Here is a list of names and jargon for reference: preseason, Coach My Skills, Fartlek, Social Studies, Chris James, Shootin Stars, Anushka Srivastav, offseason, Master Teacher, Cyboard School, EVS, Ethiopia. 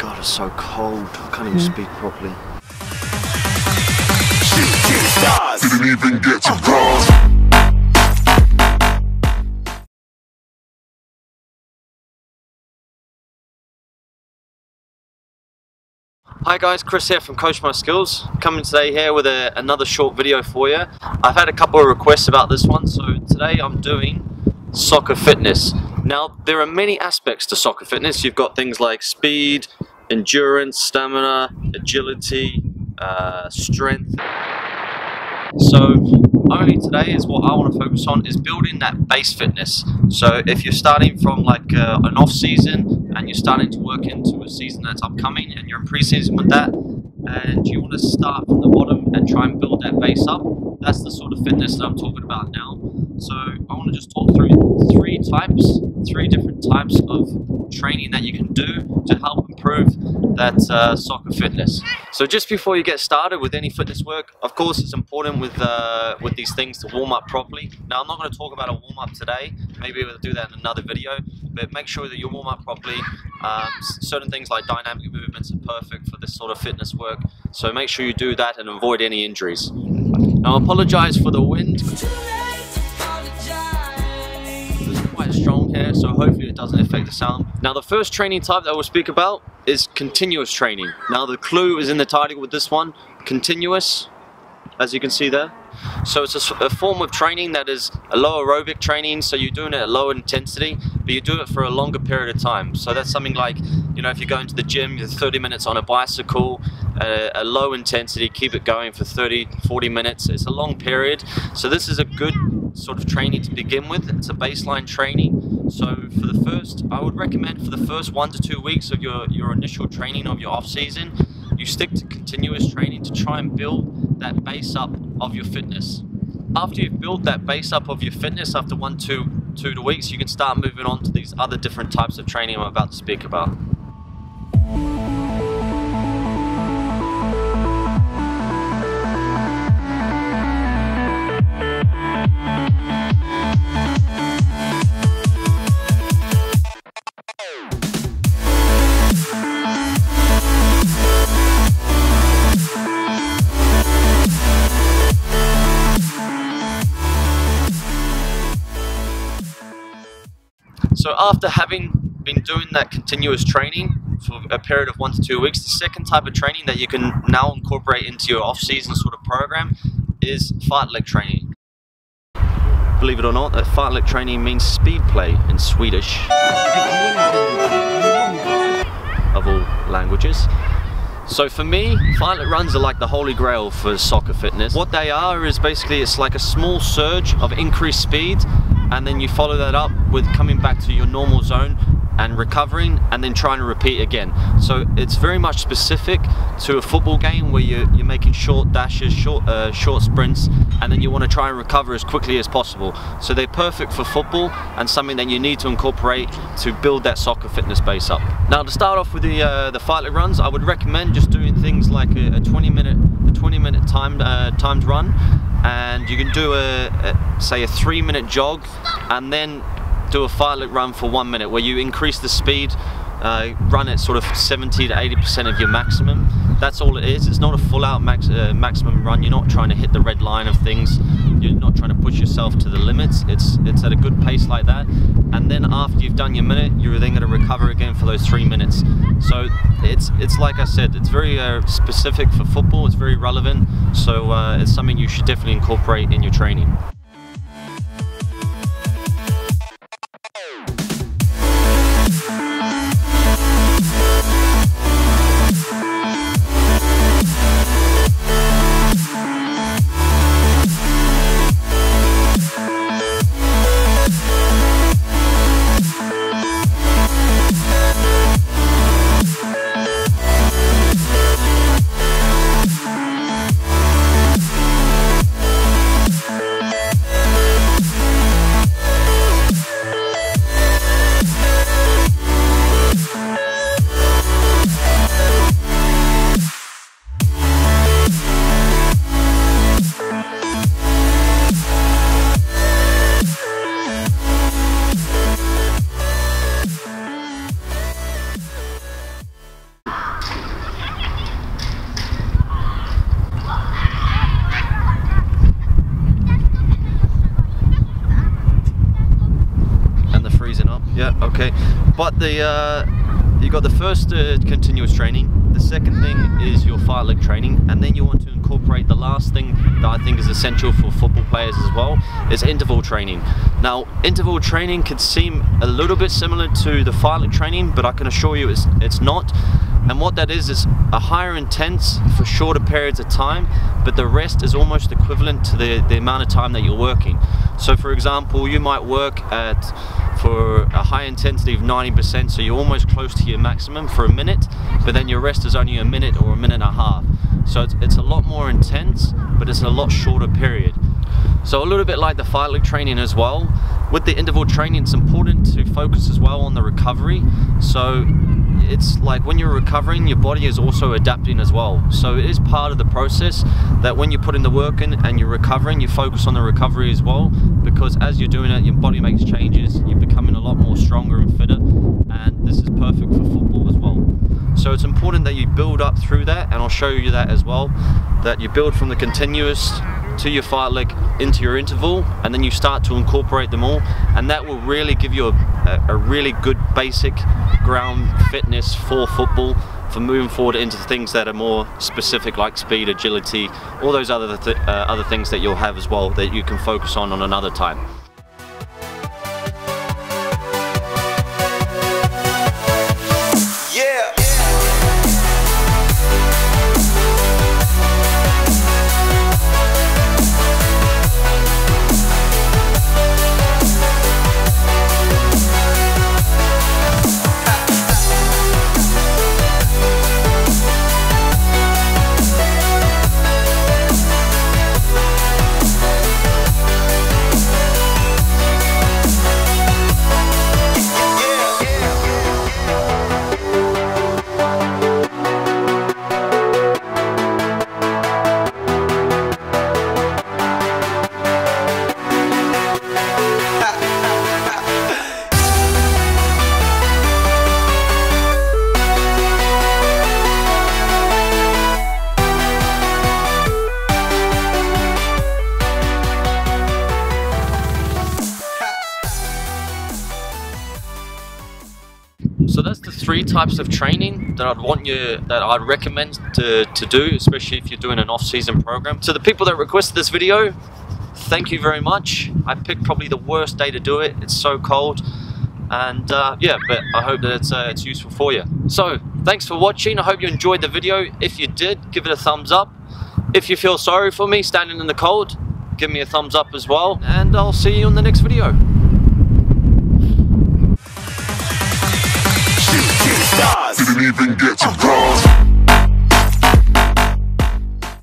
God, it's so cold. I can't even speak properly. Shooting stars. Didn't even get to cross. Hi guys, Chris here from Coach My Skills, coming today here with another short video for you. I've had a couple of requests about this one, so today I'm doing soccer fitness. Now there are many aspects to soccer fitness. You've got things like speed, endurance, stamina, agility, strength. So only today is what I want to focus on is building that base fitness. So if you're starting from like an off season, and you're starting to work into a season that's upcoming and you're in pre-season with that and you want to start from the bottom and try and build that base up, that's the sort of fitness that I'm talking about now. So I want to just talk through three different types of training that you can do to help improve that soccer fitness. So just before you get started with any fitness work, of course it's important with these things to warm up properly. Now I'm not going to talk about a warm up today, maybe we'll do that in another video, but make sure that you warm up properly. Certain things like dynamic movements are perfect for this sort of fitness work, so make sure you do that and avoid any injuries. Now I apologize for the wind. It's quite strong here, so hopefully it doesn't affect the sound. Now the first training type that we'll speak about is continuous training. Now the clue is in the title with this one, continuous, as you can see there. So it's a form of training that is a low aerobic training, so you're doing it at low intensity, but you do it for a longer period of time. So that's something like, you know, if you're going to the gym, you're 30 minutes on a bicycle, a low intensity, keep it going for 30, 40 minutes. It's a long period. So this is a good sort of training to begin with. It's a baseline training. So for the first, I would recommend for the first 1 to 2 weeks of your initial training of your off season, you stick to continuous training to try and build that base up of your fitness. After you've built that base up of your fitness, after two weeks, you can start moving on to these other different types of training I'm about to speak about. So after having been doing that continuous training for a period of 1 to 2 weeks, the second type of training that you can now incorporate into your off-season sort of program is fartlek training. Believe it or not, that fartlek training means speed play in Swedish, of all languages. So for me, fartlek runs are like the holy grail for soccer fitness. What they are is basically it's like a small surge of increased speed, and then you follow that up with coming back to your normal zone and recovering and then trying to repeat again. So it's very much specific to a football game where you're making short dashes, short sprints, and then you want to try and recover as quickly as possible. So they're perfect for football and something that you need to incorporate to build that soccer fitness base up. Now to start off with the fartlek runs, I would recommend just doing things like a 20 minute timed run, and you can do say a 3-minute jog and then do a fartlek run for 1 minute, where you increase the speed, run at sort of 70 to 80% of your maximum. That's all it is. It's not a full out maximum run. You're not trying to hit the red line of things. You're not trying to push yourself to the limits. It's at a good pace like that. And then after you've done your minute, you're then going to recover again for those 3 minutes. So it's like I said, it's very specific for football. It's very relevant. So it's something you should definitely incorporate in your training. But the you've got the first continuous training, the second thing is your fartlek training, and then you want to incorporate the last thing that I think is essential for football players as well, is interval training. Now, interval training could seem a little bit similar to the fartlek training, but I can assure you it's not. And what that is a higher intense for shorter periods of time, but the rest is almost equivalent to the amount of time that you're working. So for example, you might work for a high intensity of 90%, so you're almost close to your maximum for a minute, but then your rest is only a minute or a minute and a half. So it's a lot more intense, but it's a lot shorter period. So a little bit like the fartlek training as well. With the interval training, it's important to focus as well on the recovery. So it's like when you're recovering, your body is also adapting as well. So it is part of the process that when you put in the work in and you're recovering, you focus on the recovery as well, because as you're doing it, your body makes changes, you're becoming a lot more stronger and fitter, and this is perfect for football as well. So it's important that you build up through that, and I'll show you that as well, that you build from the continuous to your fartlek into your interval, and then you start to incorporate them all, and that will really give you a really good basic ground fitness for football, for moving forward into things that are more specific, like speed, agility, all those other things that you'll have as well that you can focus on another time. So that's the three types of training that I'd recommend to do, especially if you're doing an off-season program. So the people that requested this video, thank you very much. I picked probably the worst day to do it. It's so cold, and yeah, but I hope that it's useful for you. So thanks for watching. I hope you enjoyed the video. If you did, give it a thumbs up. If you feel sorry for me standing in the cold, give me a thumbs up as well, and I'll see you in the next video. Didn't even get to cross.